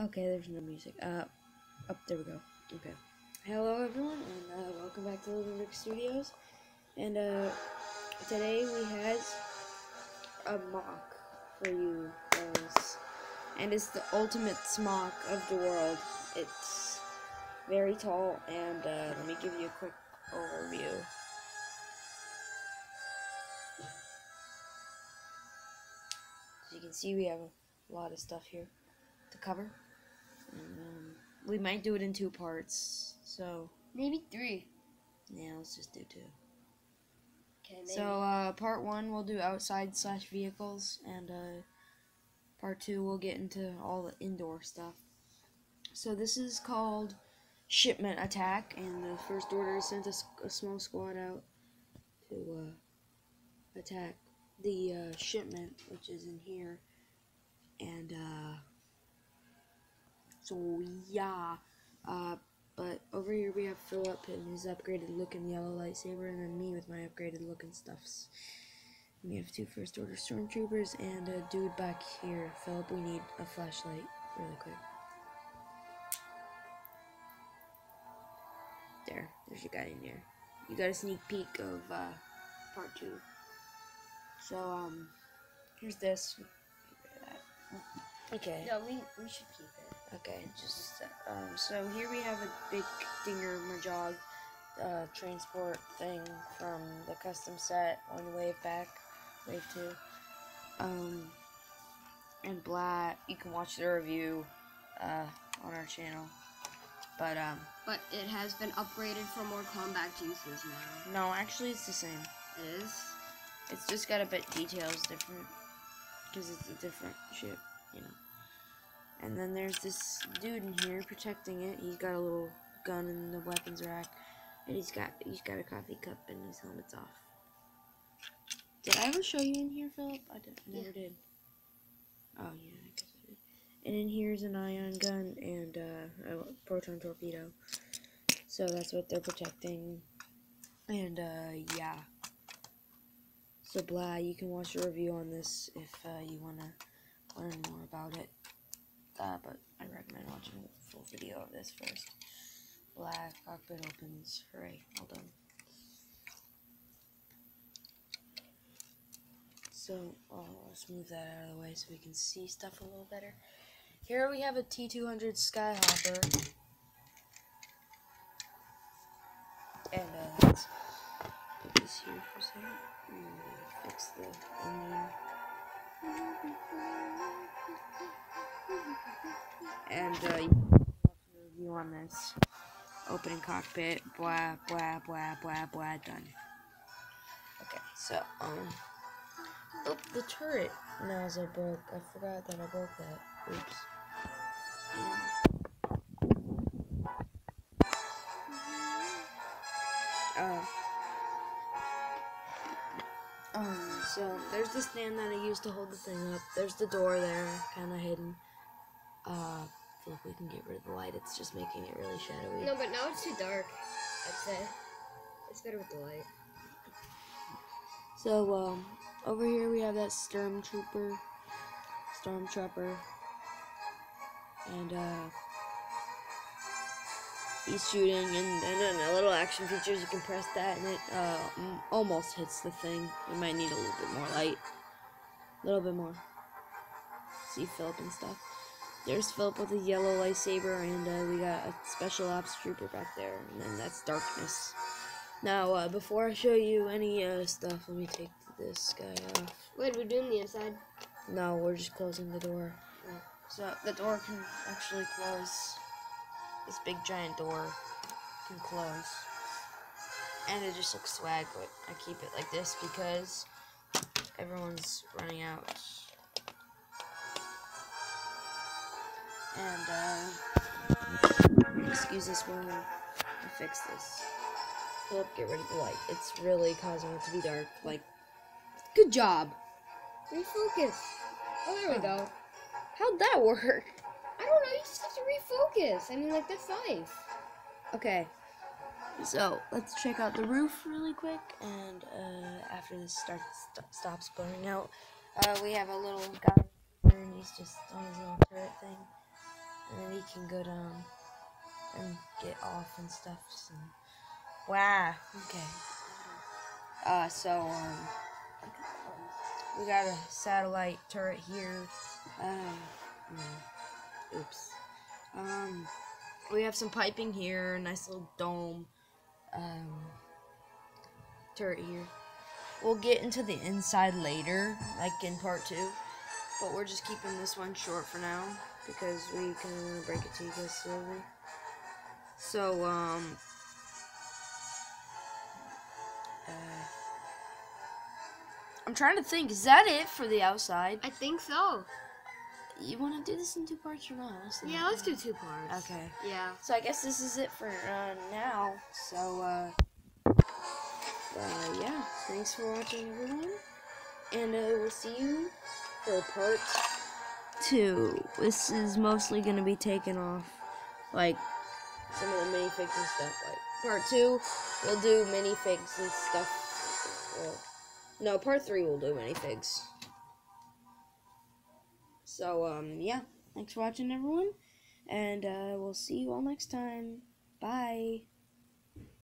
Okay, there's no music. There we go. Okay. Hello, everyone, and welcome back to Living Brick Studios. And today we had a mock for you guys, and it's the ultimate smock of the world. It's very tall, and let me give you a quick overview. As you can see, we have a lot of stuff here to cover. And, we might do it in 2 parts, so maybe 3. Yeah, let's just do 2. Okay. Maybe. So part 1 we'll do outside / vehicles, and part 2 we'll get into all the indoor stuff. So this is called Shipment Attack, and the First Order sent a small squad out to attack the shipment, which is in here, and so yeah, but over here we have Phillip and his upgraded looking yellow lightsaber, and then me with my upgraded looking stuffs. And we have 2 First Order stormtroopers and a dude back here. Phillip, we need a flashlight really quick. There's your guy in there. You got a sneak peek of part 2. So here's this. Okay. No, we should keep it. Okay, just so here we have a big dinger majog transport thing from the custom set on wave back, wave 2. And blah, you can watch the review on our channel. But it has been upgraded for more combat uses now. No, actually it's the same. It is? It's just got a bit details different, because it's a different ship, you know. And then there's this dude in here protecting it. He's got a little gun in the weapons rack, and he's got a coffee cup, and his helmet's off. Did I ever show you in here, Phillip? I never did. Oh yeah, I guess I did. And in here is an ion gun and a proton torpedo. So that's what they're protecting. And yeah. So blah, you can watch a review on this if you wanna learn more about it. But I recommend watching a full video of this first. Black cockpit opens. Hooray! All done. So, let's move that out of the way so we can see stuff a little better. Here we have a T200 Skyhopper, and let's put this here for a second. Fix the engine. And you can watch the review on this. Opening cockpit, blah blah blah blah blah, done. Okay, so oh, the turret nozzle broke. I forgot that I broke that. Oops. So there's the stand that I used to hold the thing up. There's the door there, kind of hidden. Look, we can get rid of the light. It's just making it really shadowy. No, but now it's too dark, I'd say. It's better with the light. So, over here we have that stormtrooper, and, he's shooting, and a little action features. You can press that, and it, almost hits the thing. You might need a little bit more light. A little bit more. See Phillip and stuff. There's Phillip with a yellow lightsaber, and we got a special ops trooper back there, and then that's darkness. Now, before I show you any stuff, let me take this guy off. Wait, we're doing the inside? No, we're just closing the door. Yeah. So the door can actually close. This big giant door can close. And it just looks swag, but I keep it like this because everyone's running out. And, excuse us while I fix this. Phillip, get rid of the light. It's really causing it to be dark. Like, good job. Refocus. Oh, there we go. How'd that work? I don't know. You just have to refocus. I mean, like, that's life. Okay. So, let's check out the roof really quick. And, after this stops blurring out, we have a little guy. And he's just on his little turret thing. and then he can go down and get off and stuff. So. Wow. Okay. We got a satellite turret here. Oops. We have some piping here, nice little dome. Turret here. We'll get into the inside later, like in part 2. But we're just keeping this one short for now because we kinda wanna break it to you guys slowly. So I'm trying to think, is that it for the outside? I think so. You want to do this in 2 parts or not? Yeah, let's do 2 parts. Okay. Yeah. So I guess this is it for now. So, yeah. Thanks for watching, everyone. And we'll see you for part 2. This is mostly going to be taking off, like, some of the minifigs and stuff. Like, part 2, we'll do minifigs and stuff. Well, no, part 3 we'll do minifigs. So, yeah. Thanks for watching, everyone. And, we'll see you all next time. Bye.